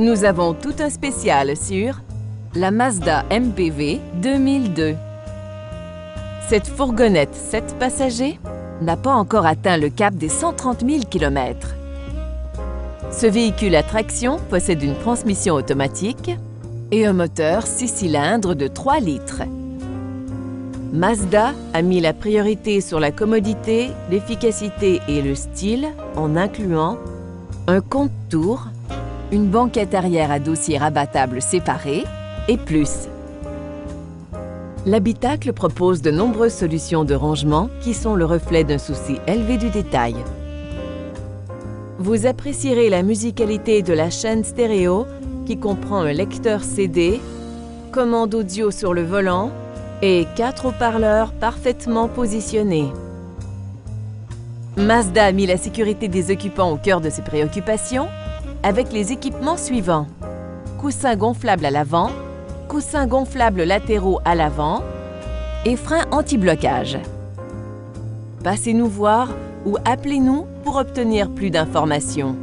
Nous avons tout un spécial sur la Mazda MPV 2002. Cette fourgonnette 7 passagers n'a pas encore atteint le cap des 130 000 km. Ce véhicule à traction possède une transmission automatique et un moteur 6 cylindres de 3 litres. Mazda a mis la priorité sur la commodité, l'efficacité et le style en incluant un compte-tour, une banquette arrière à dossier rabattable séparé et plus. L'habitacle propose de nombreuses solutions de rangement qui sont le reflet d'un souci élevé du détail. Vous apprécierez la musicalité de la chaîne stéréo qui comprend un lecteur CD, commande audio sur le volant et 4 haut-parleurs parfaitement positionnés. Mazda a mis la sécurité des occupants au cœur de ses préoccupations avec les équipements suivants: coussins gonflables à l'avant, coussins gonflables latéraux à l'avant et freins anti-blocage. Passez-nous voir ou appelez-nous pour obtenir plus d'informations.